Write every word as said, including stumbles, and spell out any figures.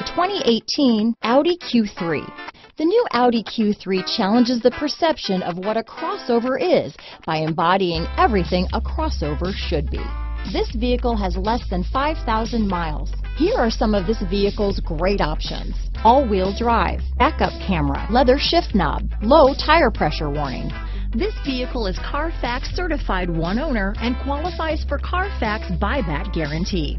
The twenty eighteen Audi Q three. The new Audi Q three challenges the perception of what a crossover is by embodying everything a crossover should be. This vehicle has less than five thousand miles. Here are some of this vehicle's great options: all-wheel drive, backup camera, leather shift knob, low tire pressure warning. This vehicle is Carfax certified one owner and qualifies for Carfax buyback guarantee.